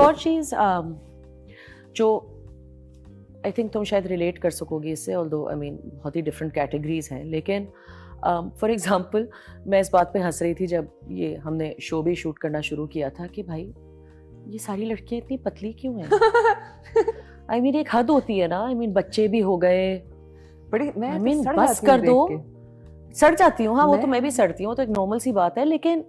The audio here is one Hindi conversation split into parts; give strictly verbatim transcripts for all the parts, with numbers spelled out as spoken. एक और चीज़ जो आई थिंक तुम शायद रिलेट कर सकोगी इससे, ऑल्दो आई मीन बहुत ही डिफरेंट कैटेगरीज हैं, लेकिन फॉर एग्ज़ाम्पल मैं इस बात पे हंस रही थी जब ये हमने शो भी शूट करना शुरू किया था कि भाई ये सारी लड़कियाँ इतनी पतली क्यों हैं। आई I मीन mean, एक हद होती है ना, आई I मीन mean, बच्चे भी हो गए बड़ी मैं I mean, तो बस कर दो, सड़ जाती हूँ। हाँ मैं? वो तो मैं भी सड़ती हूँ, तो एक नॉर्मल सी बात है। लेकिन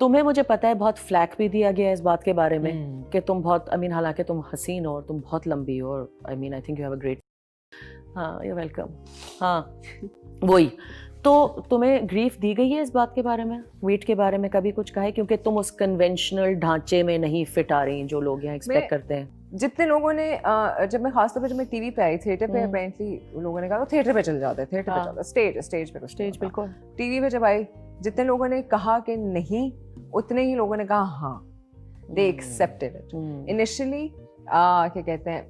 तुम्हें मुझे पता है बहुत फ्लैक भी दिया गया है इस बात के बारे में hmm. कि तुम बहुत आई I मीन mean, हालांकि तुम हसीन हो और तुम बहुत लंबी हो और I mean I think you have a great. हाँ यू वेलकम। हाँ वही तो तुम्हें ग्रीफ दी गई है इस बात के बारे में, वेट के बारे में कभी कुछ कहा है क्योंकि तुम उस कन्वेंशनल ढांचे में नहीं फिट आ रही जो लोग यहाँ एक्सपेक्ट करते हैं। जितने लोगों ने जब मैं खासतौर पर जब मैं टीवी पे आई थिएटर पे अपेरेंटली लोगों ने कहा तो थिएटर पे चल जाते हैं, थिएटर पे चल जाता स्टेज स्टेज पे स्टेज बिल्कुल। टीवी पे जब आई जितने लोगों ने कहा कि नहीं उतने ही लोगों ने कहा हाँ, दे एक्सेप्टेड इट इनिशियली। क्या कहते हैं,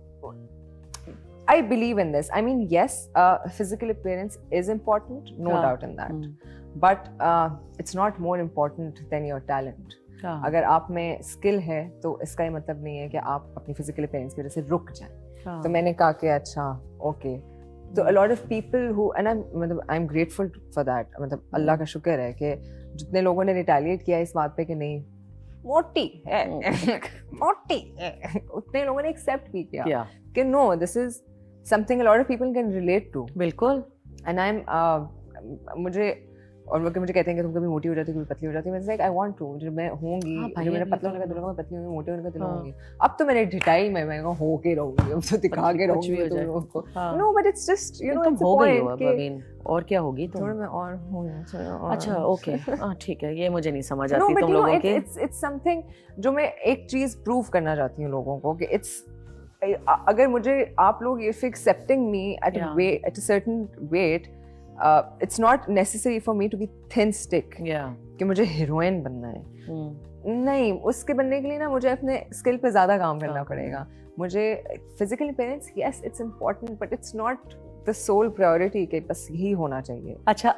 I believe in this, I mean yes physical appearance is important, no doubt in that, but it's not more important then your talent. अगर आप में स्किल है तो इसका ये मतलब नहीं है कि आप अपनी फिजिकल अपीयरेंस की वजह से रुक जाएं। तो मैंने कहा कि अच्छा ओके, तो a lot of people who and I मतलब I am grateful for that, मतलब अल्लाह का शुक्र है कि जितने लोगों ने रिटेलिएट किया इस बात पे कि नहीं मोटी है मोटी है, उतने लोगों ने एक्सेप्ट भी किया कि no this is something a lot of people can relate to. बिल्कुल। एंड आई एम मुझे और लोग मुझे कहते हैं कि तुम कभी मोटी हो जाती हो कभी पतली हो जाती हो, मैं आई वांट टू, जो मैं होंगी जो मेरा पतला होने का दिल होगा मैं पतली होंगी, मोटी होने का दिल होंगी। अब तो मैंने ढिटाई में मैं हो के रहूंगी, अब तो दिखा के रहूंगी तुम लोगों को। No but it's just you know हो गई हो, अब अगेन और क्या होगी तुम, थोड़ा मैं और हो जाऊं। अच्छा ओके हां ठीक है, ये मुझे नहीं समझ आती तुम लोगों के। इट्स इट्स समथिंग जो मैं एक चीज प्रूव करना चाहती हूं लोगों को कि इट्स, अगर मुझे आप लोग if accepting me at at a certain weight, it's not necessary for me to be thin stick कि मुझे हीरोइन बनना है। hmm. नहीं, उसके बनने के लिए ना मुझे अपने स्किल पे ज़्यादा काम करना okay. पड़ेगा। मुझे physical appearance yes it's important but it's not the sole priority के बस यही होना चाहिए। अच्छा।